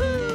Ooh.